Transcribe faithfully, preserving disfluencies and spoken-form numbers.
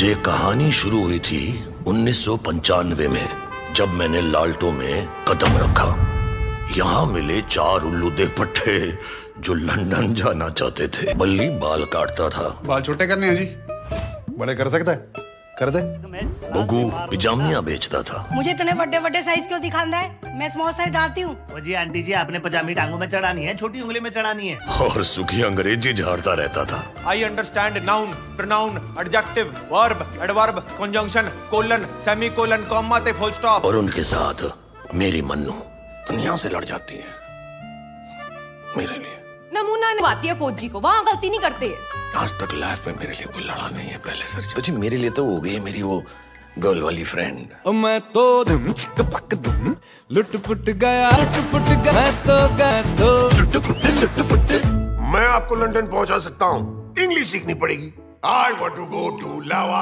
ये कहानी शुरू हुई थी उन्नीस सौ पंचानवे में, जब मैंने लालटो में कदम रखा। यहाँ मिले चार उल्लू दे पट्टे जो लंदन जाना चाहते थे। बल्ली बाल काटता था। बाल छोटे करने हैं जी, बड़े कर सकता है, कर दे। बग्गू पिजामिया बेचता था। मुझे इतने बड़े बड़े साइज क्यों दिखाना है, मैं स्मॉल साइज डालती हूँ। वो जी आंटी जी, आपने पजामी टांगों में चढ़ानी है, छोटी उंगली में चढ़ानी है। और सुखी अंग्रेजी झाड़ता रहता था। I understand noun, pronoun, adjective, verb, adverb, conjunction, colon, semicolon, comma ते फुल स्टॉप। और उनके साथ मेरी मन्नू दुनिया से लड़ जाती है मेरे लिए। नमूना नवाती है कोच जी को, वहाँ गलती नहीं करते। आज तक लाइफ में मेरे लिए कोई लड़ा नहीं है पहले सर जी। मेरे लिए तो हो गई मेरी वो गर्ल वाली फ्रेंड। मैं तो धम चिक पक धम लुटपुट गया, लुटपुट गया। मैं तो गया तो लुटपुट लुटपुट। मैं आपको लंदन पहुंचा सकता हूँ, इंग्लिश सीखनी पड़ेगी। I want to go to lava.